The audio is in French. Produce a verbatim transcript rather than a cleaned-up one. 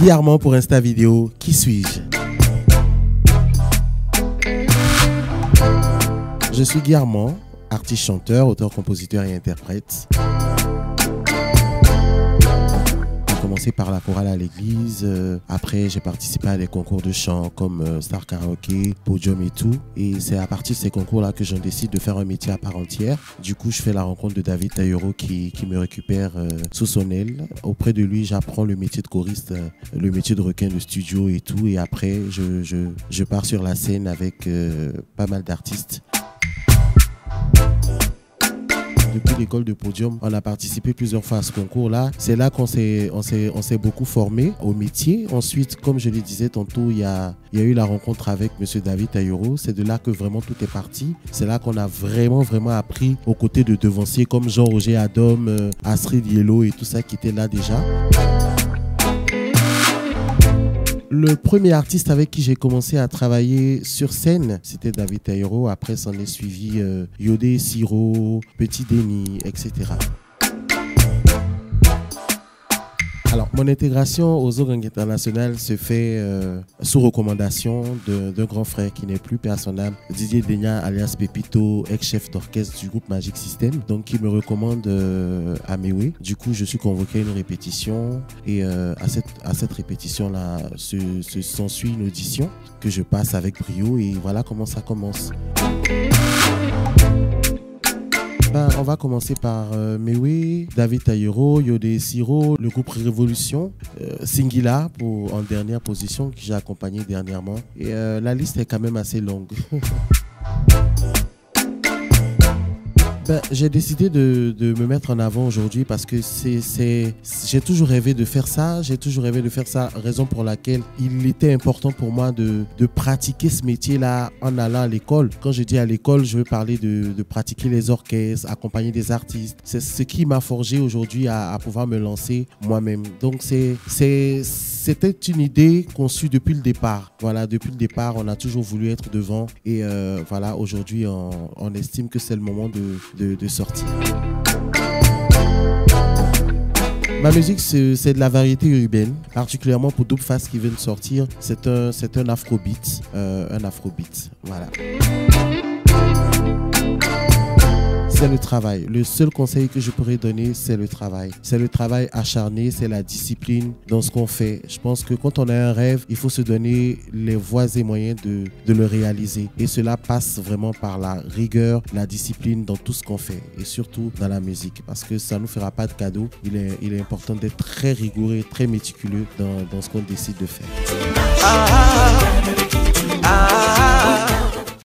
Guy Armand pour Insta Vidéo, qui suis-je? Je suis Guy Armand, artiste, chanteur, auteur, compositeur et interprète. J'ai commencé par la chorale à l'église, après j'ai participé à des concours de chant comme Star Karaoke, Podium et tout. Et c'est à partir de ces concours-là que je décide de faire un métier à part entière. Du coup, je fais la rencontre de David Tahirou qui, qui me récupère sous son aile. Auprès de lui, j'apprends le métier de choriste, le métier de requin de studio et tout. Et après, je, je, je pars sur la scène avec euh, pas mal d'artistes. Depuis l'école de Podium, on a participé plusieurs fois à ce concours-là. C'est là, là qu'on s'est beaucoup formé au métier. Ensuite, comme je le disais tantôt, il y a, il y a eu la rencontre avec M. David Ayoro. C'est de là que vraiment tout est parti. C'est là qu'on a vraiment, vraiment appris aux côtés de devanciers comme Jean-Roger Adam, Astrid Yellow et tout ça qui était là déjà. Le premier artiste avec qui j'ai commencé à travailler sur scène, c'était David Tahirou. Après, s'en est suivi euh, Yodé, Siro, Petit Denis, et cetera. Alors, mon intégration aux organes internationales se fait euh, sous recommandation d'un grand frère qui n'est plus personne, Didier Dénia, alias Pepito, ex-chef d'orchestre du groupe Magic System, donc qui me recommande euh, à Mewi. Du coup, je suis convoqué à une répétition et euh, à cette, à cette répétition-là, se, se s'ensuit une audition que je passe avec brio et voilà comment ça commence. Ben, on va commencer par euh, Mewi, David Tahirou, Yodé Siro, le groupe Révolution, euh, Singila pour, en dernière position, que j'ai accompagné dernièrement. Et euh, la liste est quand même assez longue. Ben, j'ai décidé de, de me mettre en avant aujourd'hui parce que c'est, j'ai toujours rêvé de faire ça, j'ai toujours rêvé de faire ça, raison pour laquelle il était important pour moi de, de pratiquer ce métier-là en allant à l'école. Quand je dis à l'école, je veux parler de, de pratiquer les orchestres, accompagner des artistes. C'est ce qui m'a forgé aujourd'hui à, à pouvoir me lancer moi-même. Donc c'est, c'est, c'était une idée conçue depuis le départ. Voilà, depuis le départ, on a toujours voulu être devant et euh, voilà, aujourd'hui, on, on estime que c'est le moment de De, de sortie. Ma musique, c'est de la variété urbaine, particulièrement pour Double Face qui vient de sortir. C'est un, un afrobeat, euh, un afrobeat, voilà. C'est le travail. Le seul conseil que je pourrais donner, c'est le travail. C'est le travail acharné, c'est la discipline dans ce qu'on fait. Je pense que quand on a un rêve, il faut se donner les voies et moyens de, de le réaliser. Et cela passe vraiment par la rigueur, la discipline dans tout ce qu'on fait et surtout dans la musique parce que ça ne nous fera pas de cadeau. Il est, il est important d'être très rigoureux, très méticuleux dans, dans ce qu'on décide de faire. Ah, ah, ah.